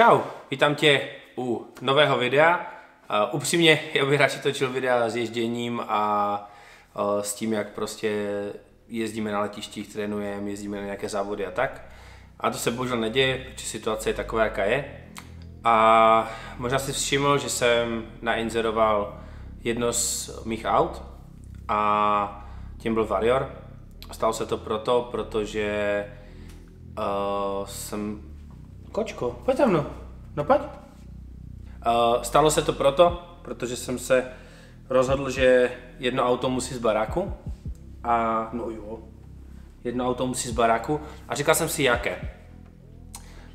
Čau, vítám tě u nového videa. Upřímně, já bych radši točil videa s ježděním a s tím, jak prostě jezdíme na letištích, trénujeme, jezdíme na nějaké závody a tak. A to se bohužel neděje, protože situace je taková, jaká je. A možná si všiml, že jsem nainzeroval jedno z mých aut a tím byl Warrior. Stalo se to proto, protože jsem... Kočko, pojď za mnou, no pojď. Stalo se to proto, protože jsem se rozhodl, že jedno auto musí z baráku. A no jo, jedno auto musí z baráku a říkal jsem si jaké.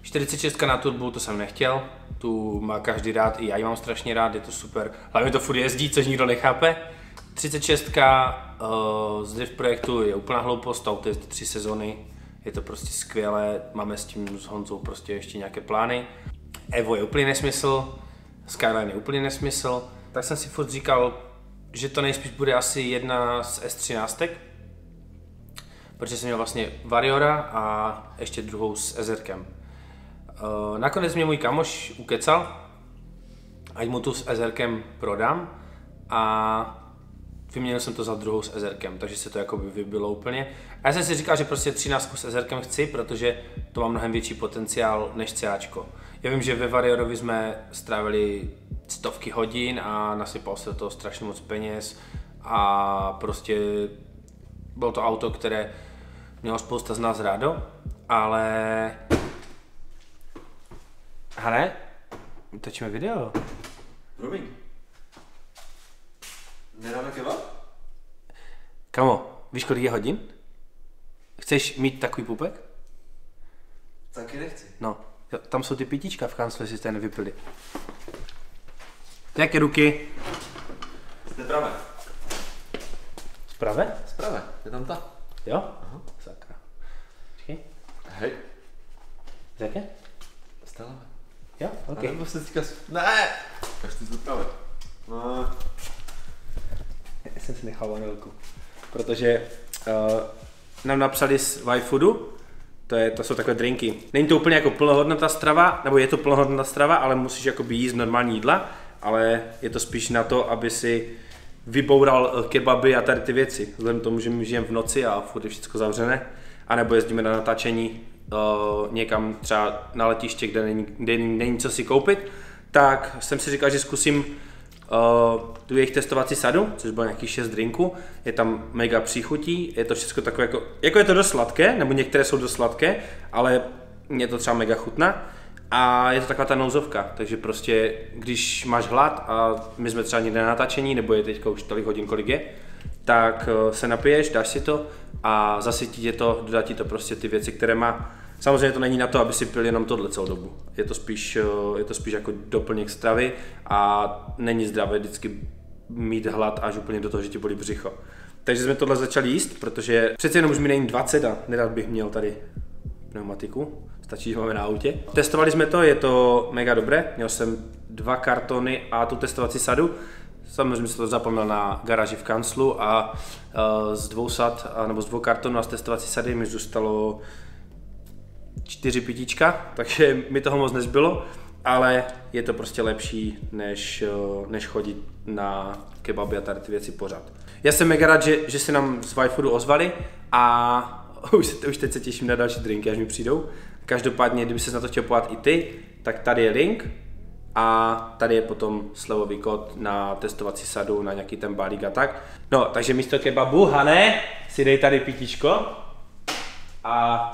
46 na turbu, to jsem nechtěl, tu má každý rád, i já ji mám strašně rád, je to super. Hlavně to furt jezdí, což nikdo nechápe. 36 z drift projektu je úplná hloupost, auto je to 3 sezony. Je to prostě skvělé, máme s tím s Honzou prostě ještě nějaké plány. Evo je úplný nesmysl, Skyline je úplný nesmysl. Tak jsem si furt říkal, že to nejspíš bude asi jedna z S13, protože jsem měl vlastně Warriora a ještě druhou s Ezerkem. Nakonec mě můj kamoš ukecal, ať mu tu s Ezerkem prodám a vyměnil jsem to za druhou s Ezerkem, takže se to jakoby vybilo úplně. A já jsem si říkal, že prostě 13 s Ezerkem chci, protože to má mnohem větší potenciál než CAčko. Já vím, že ve Warriorovi jsme strávili stovky hodin a nasypal se do toho strašně moc peněz a prostě bylo to auto, které mělo spousta z nás rádo, ale... Hane, točíme video. Promiň. Nedáme kebab? Kamo, víš, kolik je hodin? Chceš mít takový pupek? Taky nechci. No, tam jsou ty pitíčka v kanclu, jestli jste je nevypili. Jaké ruky? Jste pravé. Zpravé? Zpravé, je tam ta. Jo? Aha. Sakra. Počkej. Hej. Z jaké? Z téhle. Jo? OK. A nebo se teďka... Ne! Až ty zpravé. No. Já jsem si nechal vanilku, protože nám napsali z Yfoodu, to jsou takové drinky. Není to úplně jako plnohodnotná strava, nebo je to plnohodnotná strava, ale musíš jakoby jíst normální jídla, ale je to spíš na to, aby si vyboural kebaby a tady ty věci. Vzhledem k tomu, že my žijeme v noci a furt je všechno zavřené, anebo jezdíme na natáčení někam třeba na letiště, kde není co si koupit, tak jsem si říkal, že zkusím tu jejich testovací sadu, což bylo nějakých 6 drinků, je tam mega příchutí, je to všechno takové jako je to dost sladké, nebo některé jsou dost sladké, ale mě to třeba mega chutná a je to taková ta nouzovka, takže prostě když máš hlad a my jsme třeba někde na natáčení, nebo je teďka už tolik hodin, kolik je, tak se napiješ, dáš si to a zasytí tě to, dodá ti to prostě ty věci, které má. Samozřejmě to není na to, aby si pil jenom tohle celou dobu. Je to spíš jako doplněk stravy a není zdravé vždycky mít hlad až úplně do toho, že ti bolí břicho. Takže jsme tohle začali jíst, protože přece jenom už mi není 20 a nerad bych měl tady pneumatiku. Stačí, že máme na autě. Testovali jsme to, je to mega dobré. Měl jsem 2 kartony a tu testovací sadu. Samozřejmě jsem to zapomněl na garáži v kanclu a z 2 sad, nebo z 2 kartonů a z testovací sady mi zůstalo 4 pitíčka, takže mi toho moc nezbylo, ale je to prostě lepší, než chodit na kebaby a tady ty věci pořád. Já jsem mega rád, že se nám z Yfoodu ozvali a už teď se těším na další drinky, až mi přijdou. Každopádně, kdyby ses na to chtěl podívat i ty, tak tady je link a tady je potom slevový kód na testovací sadu, na nějaký ten balík a tak. No, takže místo kebabu, Hane, si dej tady pitíčko a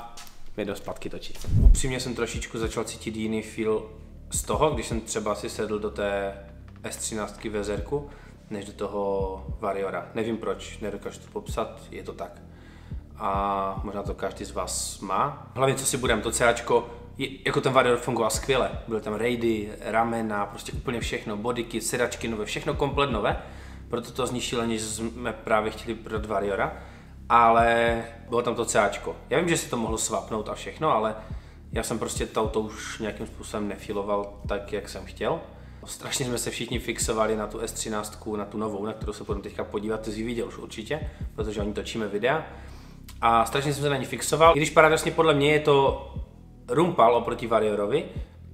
mě do zpátky točí. Upřímně jsem trošičku začal cítit jiný feel z toho, když jsem třeba si sedl do té S13 v Ezerku, než do toho Warriora. Nevím proč, nedokážu to popsat, je to tak. A možná to každý z vás má. Hlavně co si budeme, to CAčko, jako ten Warrior fungoval skvěle. Byly tam raidy, ramena, prostě úplně všechno, bodyky, sedačky nové, všechno komplet nové. Proto to zničilo, než jsme právě chtěli prodat Warriora. Ale bylo tam to CAčko. Já vím, že se to mohlo svapnout a všechno, ale já jsem prostě to auto už nějakým způsobem nefiloval tak, jak jsem chtěl. Strašně jsme se všichni fixovali na tu S13, na tu novou, na kterou se půjdeme teďka podívat, ty jsi ji viděl už určitě, protože oni točíme videa. A strašně jsem se na ní fixoval, i když paradoxně podle mě je to rumpal oproti Warriorovi,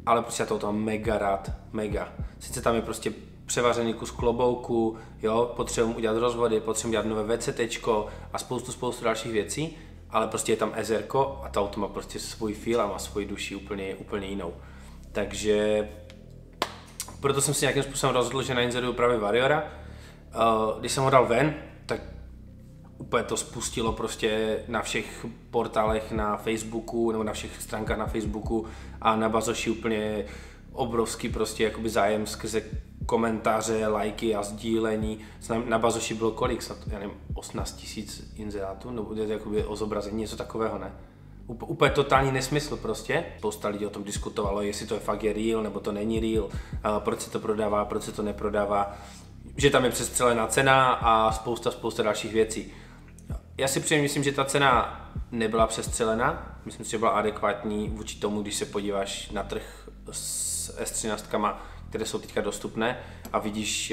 ale prostě já to tam mega rád, mega. Sice tam je prostě převařený kus klobouku, jo, potřebuji udělat rozvody, potřebuji dělat nové VCTčko a spoustu dalších věcí, ale prostě je tam Ezerko a to auto má prostě svůj feel a má svoji duši úplně jinou. Takže proto jsem si nějakým způsobem rozhodl, že nainzeruju právě Warriora. Když jsem ho dal ven, tak úplně to spustilo prostě na všech portálech na Facebooku nebo na všech stránkách na Facebooku a na Bazoši úplně obrovský prostě jakoby zájem skrze komentáře, lajky a sdílení. Na Bazoši bylo kolik? Snad, já nevím, 18 000 inzerátů nebo jakoby o zobrazení, něco takového, ne? Úplně totální nesmysl prostě. Spousta lidí o tom diskutovalo, jestli to je fakt real nebo to není real, proč se to prodává, proč se to neprodává, že tam je přestřelená cena a spousta dalších věcí. Já si příjemně myslím, že ta cena nebyla přestřelená, myslím si, že byla adekvátní vůči tomu, když se podíváš na trh s S13, které jsou teďka dostupné a vidíš,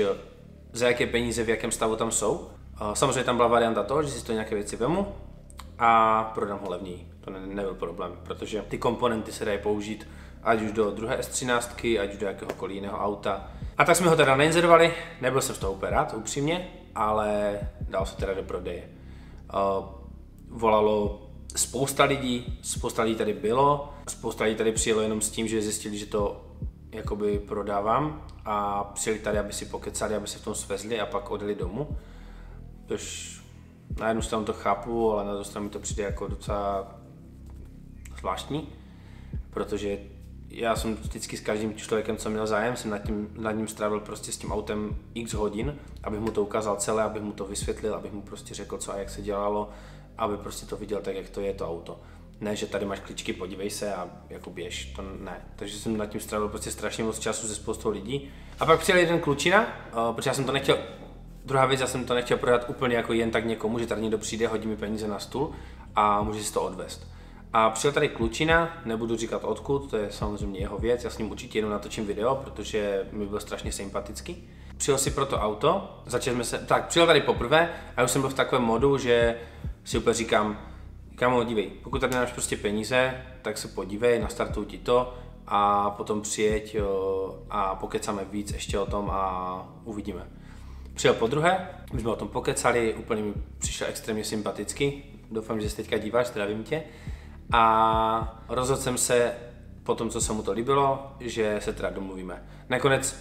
za jaké peníze, v jakém stavu tam jsou. Samozřejmě tam byla varianta toho, že si to nějaké věci vemu a prodám ho levněji. To nebyl problém, protože ty komponenty se dají použít ať už do druhé S13, ať už do jakéhokoliv jiného auta. A tak jsme ho teda nainzerovali, nebyl jsem z toho úplně rád, upřímně, ale dal se teda do prodeje. Volalo spousta lidí tady bylo, spousta lidí tady přijelo jenom s tím, že zjistili, že to jakoby prodávám a přijeli tady, aby si pokecali, aby se v tom svezli a pak odjeli domů. Tož na jednu stranu to chápu, ale na druhou stranu mi to přijde jako docela zvláštní, protože já jsem vždycky s každým člověkem, co měl zájem, jsem nad ním strávil prostě s tím autem x hodin, abych mu to ukázal celé, abych mu to vysvětlil, abych mu prostě řekl, co a jak se dělalo, aby prostě to viděl tak, jak to je to auto. Ne, že tady máš kličky, podívej se a jako běž, to ne. Takže jsem nad tím strávil prostě strašně moc času se spoustou lidí. A pak přijel jeden klučina, protože já jsem to nechtěl, druhá věc, já jsem to nechtěl prodat úplně jako jen tak někomu, že tady někdo přijde, hodí mi peníze na stůl a může si to odvést. A přijel tady klučina, nebudu říkat odkud, to je samozřejmě jeho věc, já s ním určitě jenom natočím video, protože mi byl strašně sympatický. Přijel si pro to auto, přijel tady poprvé a už jsem byl v takovém modu, že si úplně říkám, kámo, dívej, pokud tady nemáš prostě peníze, tak se podívej, nastartuj ti to a potom přijeď a pokecáme víc ještě o tom a uvidíme. Přijel podruhé, my jsme o tom pokecali, úplně mi přišel extrémně sympatický, doufám, že se teďka díváš, zdravím tě. A rozhodl jsem se po tom, co se mu to líbilo, že se teda domluvíme. Nakonec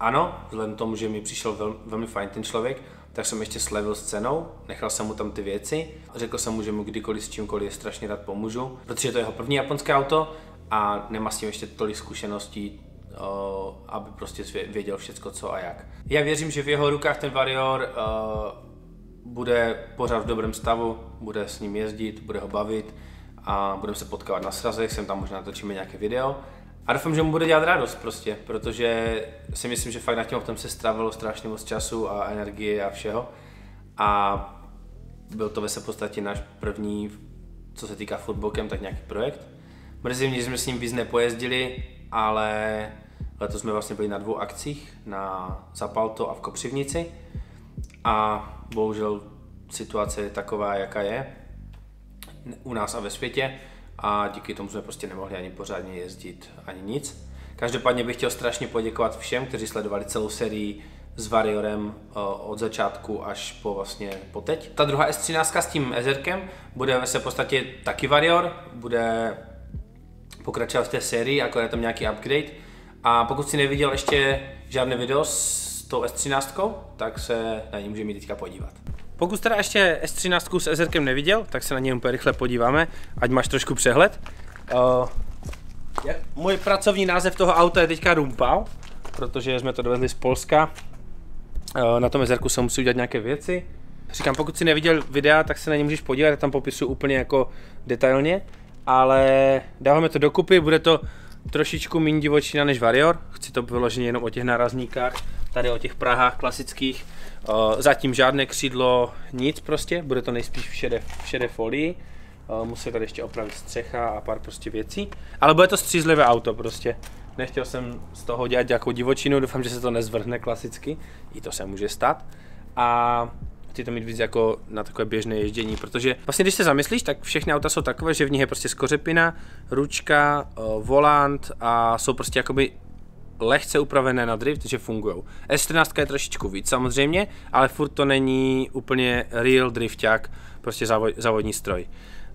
ano, vzhledem k tomu, že mi přišel velmi fajn ten člověk, tak jsem ještě slevil s cenou, nechal jsem mu tam ty věci, řekl jsem mu, že mu kdykoliv s čímkoliv strašně rád pomůžu, protože to je jeho první japonské auto a nemá s tím ještě tolik zkušeností, aby prostě věděl všecko co a jak. Já věřím, že v jeho rukách ten Warrior bude pořád v dobrém stavu, bude s ním jezdit, bude ho bavit, a budeme se potkávat na srazech, sem tam možná natočíme nějaké video a doufám, že mu bude dělat radost prostě, protože si myslím, že fakt na tím v tom se strávilo strašně moc času a energie a všeho a byl to ve se podstatě náš první, co se týká Furt Bokem, tak nějaký projekt. Mrzí mě, že jsme s ním víc nepojezdili, ale letos jsme vlastně byli na dvou akcích, na Zapalto a v Kopřivnici a bohužel situace je taková, jaká je u nás a ve světě a díky tomu jsme prostě nemohli ani pořádně jezdit, ani nic. Každopádně bych chtěl strašně poděkovat všem, kteří sledovali celou sérii s Warriorem od začátku až po vlastně po teď. Ta druhá S13 s tím Ezerkem bude ve své podstatě taky Warrior, bude pokračovat v té sérii, akorát je tam nějaký upgrade a pokud si neviděl ještě žádné video s tou S13, tak se na ní můžeme jít teďka podívat. Pokud teda ještě S13 s Ezerkem neviděl, tak se na něj úplně rychle podíváme, ať máš trošku přehled. Můj pracovní název toho auta je teďka Rumpal, protože jsme to dovezli z Polska. Na tom Ezerku se musí udělat nějaké věci. Říkám, pokud si neviděl videa, tak se na něj můžeš podívat, já tam popisuju úplně jako detailně, ale dáváme to dokupy, bude to trošičku méně divočina než Warrior, chci to vyloženě jenom o těch nárazníkách, tady o těch prahách klasických, zatím žádné křídlo, nic prostě, bude to nejspíš v šedé folii, musím tady ještě opravit střecha a pár prostě věcí, ale bude to střízlivé auto prostě, nechtěl jsem z toho dělat nějakou divočinu, doufám, že se to nezvrhne klasicky, i to se může stát a chci to mít víc jako na takové běžné ježdění, protože vlastně když se zamyslíš, tak všechny auta jsou takové, že v nich je prostě skořepina, ručka, volant a jsou prostě jakoby lehce upravené na drift, že fungujou. S13 je trošičku víc samozřejmě, ale furt to není úplně real drifták, prostě závodní stroj.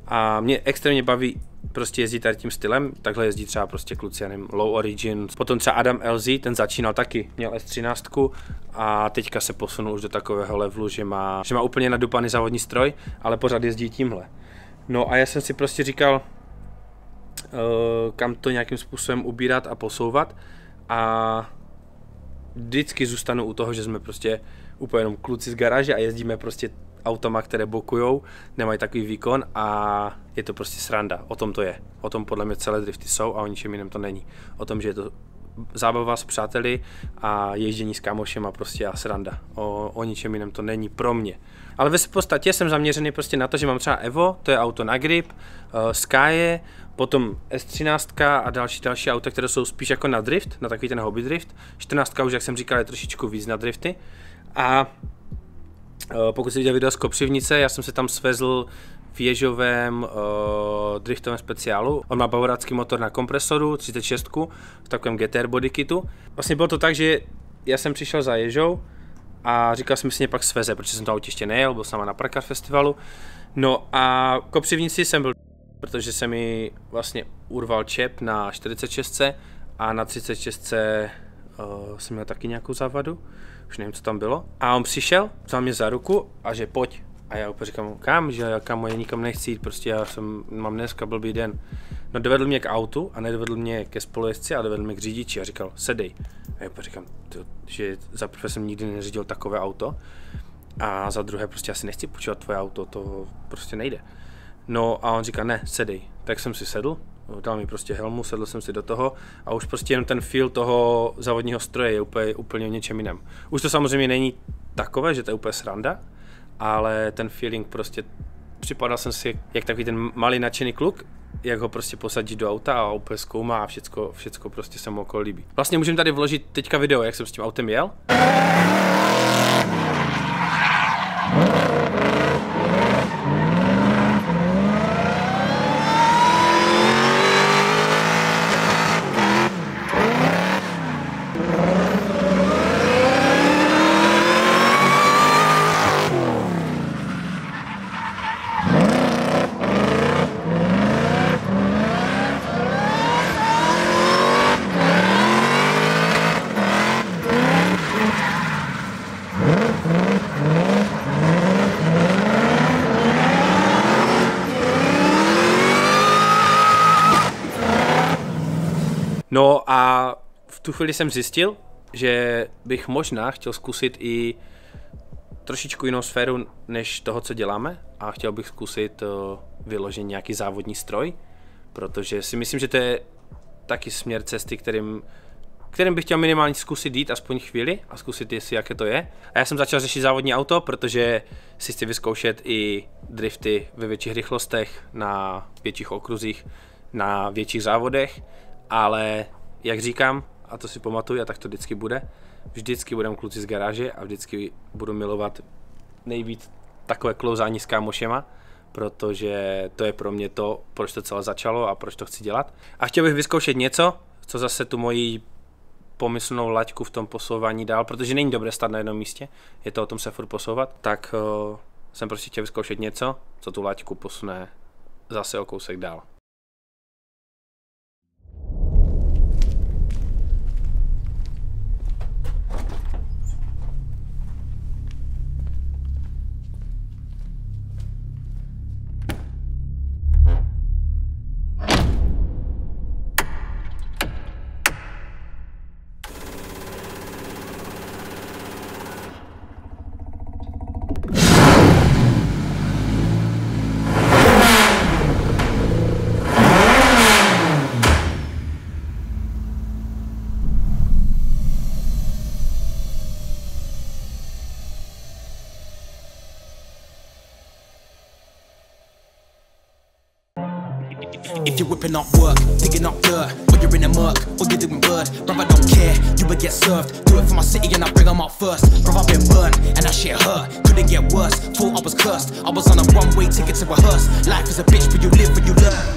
A mě extrémně baví prostě jezdit tady tím stylem, takhle jezdí třeba prostě kluci, já nevím, Low Origin, potom třeba Adam LZ, ten začínal taky, měl S13 a teďka se posunul už do takového levelu, že má úplně nadupaný závodní stroj, ale pořád jezdí tímhle. No a já jsem si prostě říkal, kam to nějakým způsobem ubírat a posouvat a vždycky zůstanu u toho, že jsme prostě úplně jenom kluci z garáže a jezdíme prostě automa, které bokujou, nemají takový výkon a je to prostě sranda. O tom to je. O tom podle mě celé drifty jsou a o ničem jiném to není. O tom, že je to zábava s přáteli a ježdění s kámošem a prostě a sranda. O ničem jiném to není pro mě. Ale ve podstatě jsem zaměřený prostě na to, že mám třeba Evo, to je auto na grip, Sky, potom S13 a další auta, které jsou spíš jako na drift, na takový ten hobby drift. 14 už, jak jsem říkal, je trošičku víc na drifty. A pokud jste viděl video z Kopřivnice, já jsem se tam svezl v ježovém driftovém speciálu. On má bavorácký motor na kompresoru, 36, v takovém GT-R body kitu. Vlastně bylo to tak, že já jsem přišel za ježou a říkal jsem si mě pak sveze, protože jsem to autě ještě nejel, byl jsem na Parkar festivalu. No a v Kopřivnici jsem byl, protože se mi vlastně urval čep na 46 a na 36 jsem měl taky nějakou závadu. Už nevím, co tam bylo. A on přišel, vzal mě za ruku a že pojď. A já úplně říkám, kam, že já kamo, já nikam nechci jít, prostě já mám dneska blbý den. No dovedl mě k autu a nedovedl mě ke spolujezdci a dovedl mě k řidiči a říkal, sedej. A já úplně říkám, že za prvé jsem nikdy neřídil takové auto a za druhé prostě asi nechci půjčovat tvoje auto, to prostě nejde. No a on říká, ne, sedej. Tak jsem si sedl, dal mi prostě helmu, sedl jsem si do toho a už prostě jenom ten feel toho závodního stroje je úplně něčem jiném. Už to samozřejmě není takové, že to je úplně sranda, ale ten feeling prostě, připadal jsem si jak takový ten malý nadšený kluk, jak ho prostě posadí do auta a úplně zkoumá a všecko prostě se mu okolo líbí. Vlastně můžeme tady vložit teďka video, jak jsem s tím autem jel. No a v tu chvíli jsem zjistil, že bych možná chtěl zkusit i trošičku jinou sféru než toho, co děláme a chtěl bych zkusit vyložit nějaký závodní stroj, protože si myslím, že to je taky směr cesty, kterým bych chtěl minimálně zkusit jít aspoň chvíli a zkusit, jestli jaké to je. A já jsem začal řešit závodní auto, protože si chci vyzkoušet i drifty ve větších rychlostech, na větších okruzích, na větších závodech. Ale jak říkám, a to si pamatuju, a tak to vždycky bude, vždycky budem kluci z garáže a vždycky budu milovat nejvíc takové klouzání s kámošema, protože to je pro mě to, proč to celé začalo a proč to chci dělat. A chtěl bych vyzkoušet něco, co zase tu moji pomyslnou laťku v tom posouvání dál, protože není dobré stát na jednom místě, je to o tom se furt posouvat, tak jsem prostě chtěl vyzkoušet něco, co tu laťku posune zase o kousek dál. If you're whipping up work, digging up dirt, or you're in the muck, or you're doing bird, brother, I don't care, you would get served. Do it for my city and I bring them up first. Brother, I've been burnt, and that shit hurt. Couldn't get worse, thought I was cursed. I was on a one-way ticket to rehearse. Life is a bitch, but you live and you learn.